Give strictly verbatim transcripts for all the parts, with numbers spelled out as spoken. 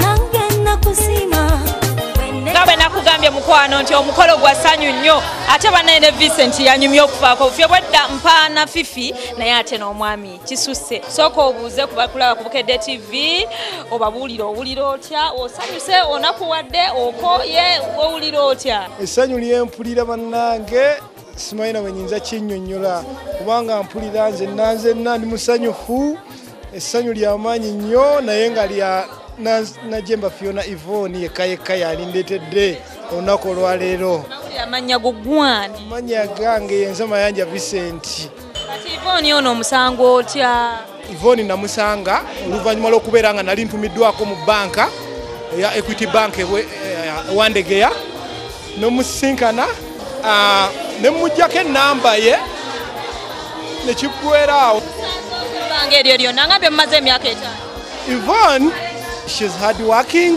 nangena kuzima ngabe nakugambye mukwano nti omukolo gwa sanyu nnyo ate banaene Vincent yanyumye okufaako ofye bwedda mpaana fifi naye ate n'omwami kisuse soko obuuze ku bakulaba ku Bukedde T V obabuulira owulira otya osanyuse onakuwadde okoye owulira otya essanyu lyempulira bannange simaina wenyinza kinnyonnyola kubanga mpulira nze nanze nandi musanyufu essanyu ly'amaanyi nnyo naye nga lya Najjemba Phionah Yvone yekayeka yalindeetedde olunaku olwaleero. Amannya gugwani. Amannya gange yenze Mayanja Vincent. Kati Yvone ono omusango otya? Yvone namusanga oluvannyuma lw'okubeera nga nali ntumiddwako mu banka eya Equity Bank Wandegeya n'omusinkana ne mmugjako ennamba ye ne kiggwera awo. Banka eryo lyonna nga bye mmaze emyaka etaano. Yvone she's hardworking,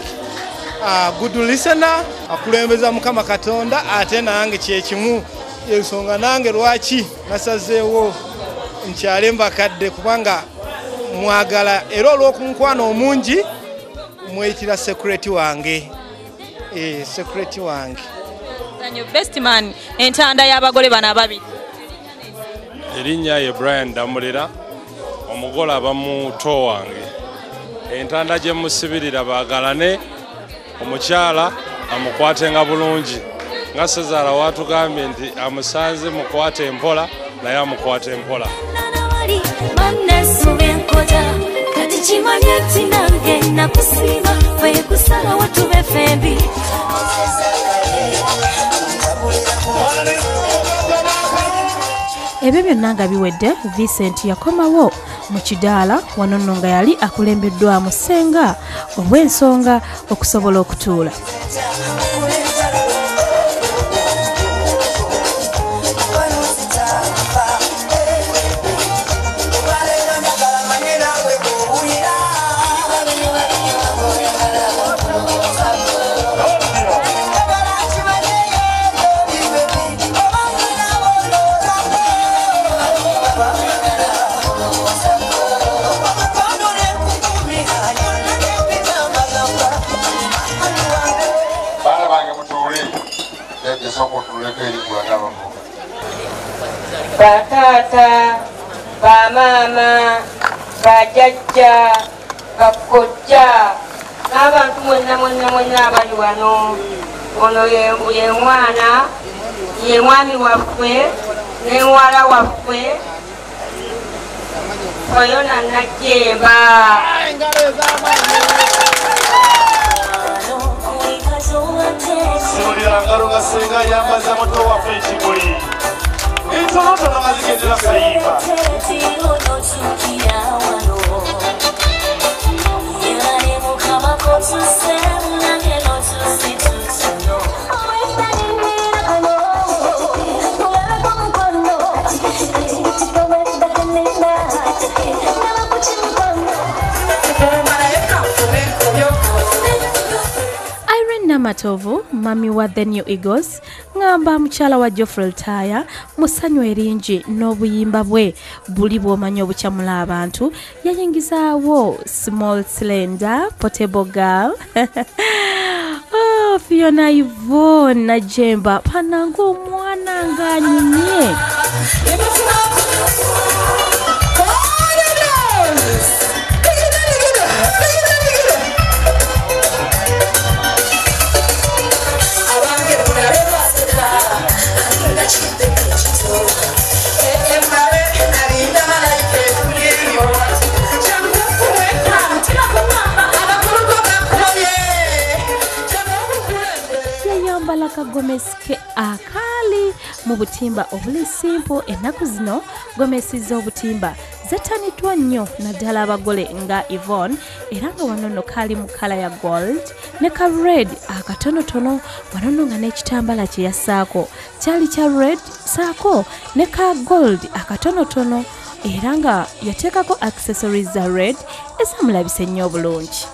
a good listener, akulembeza mukama katonda ate nange kyekimu ensonga nange lwaki nasazeewo nkyalemba kadde kubanga mwagala era olw'okunkwano omungi mwekira security wange eh security wange zanyo best man entanda y'abagole bano ababiri erinnya ye Brian Damulira omugola abamuto wange entanda gye musibirira baagalane omukyala amukwatenga bulungi nga Sezaala watugambye nti amusanze mukwate empola naye amukwate empola ebyo byonna nga biwedde Vincent yakomawo mu kidaala wano nno nga yali akulembeddwamu ssenga olw'ensonga okusobola okutuula. Bakata, bamama, bajajja, bakojja, abantu mwenna mwenna mwenna abali wano, ono ye mwana, ye mwami waffe, ne muwala waffe, Phionah Najjemba. Matovu, mami wa The New Eagles, ngamba mchala wa Geoffrey Taya, musanyo erinji, nobu yimbabwe, bulibu wa manyobu chamula abantu, ya yingiza wo, small slender, potable girl, oh, Phionah Yvone Najjemba, panangu mwana nganyinye. Gomeske akali mu butimba obuli simple ennaku zino gomesi z'obutimba zetaniddwa nnyo naddala abagole nga Yvonne era nga wanono kali mu kala ya gold ne ka red akatonotono wanono nga n'ekitambala kye yasaako kyali kya red saako ne ka gold akatonotono era nga yateekako accessories za red ezamulabise nnyo obulungi.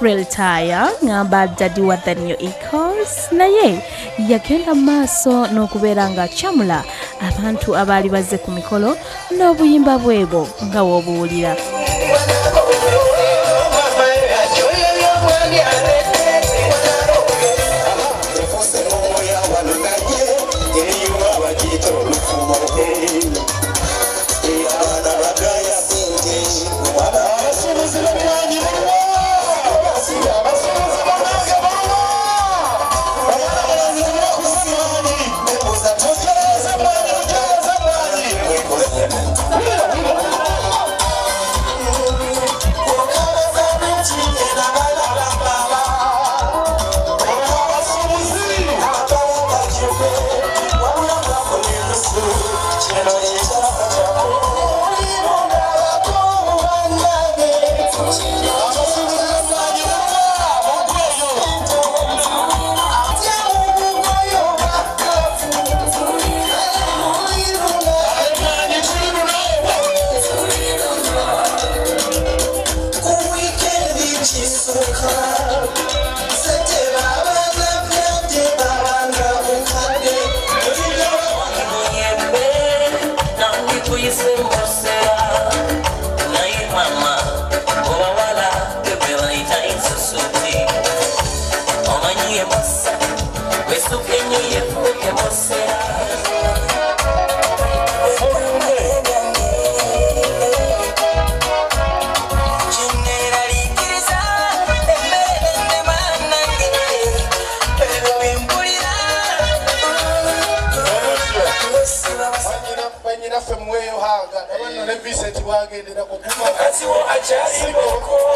Reltaya ngamba daddy wathanyo ikos na ye yakenda maso no kuberanga chamula abantu abali baze ku mikolo no buyimba bwebo nga wobulira Vincent wagendera kokuma kasi wo achari boko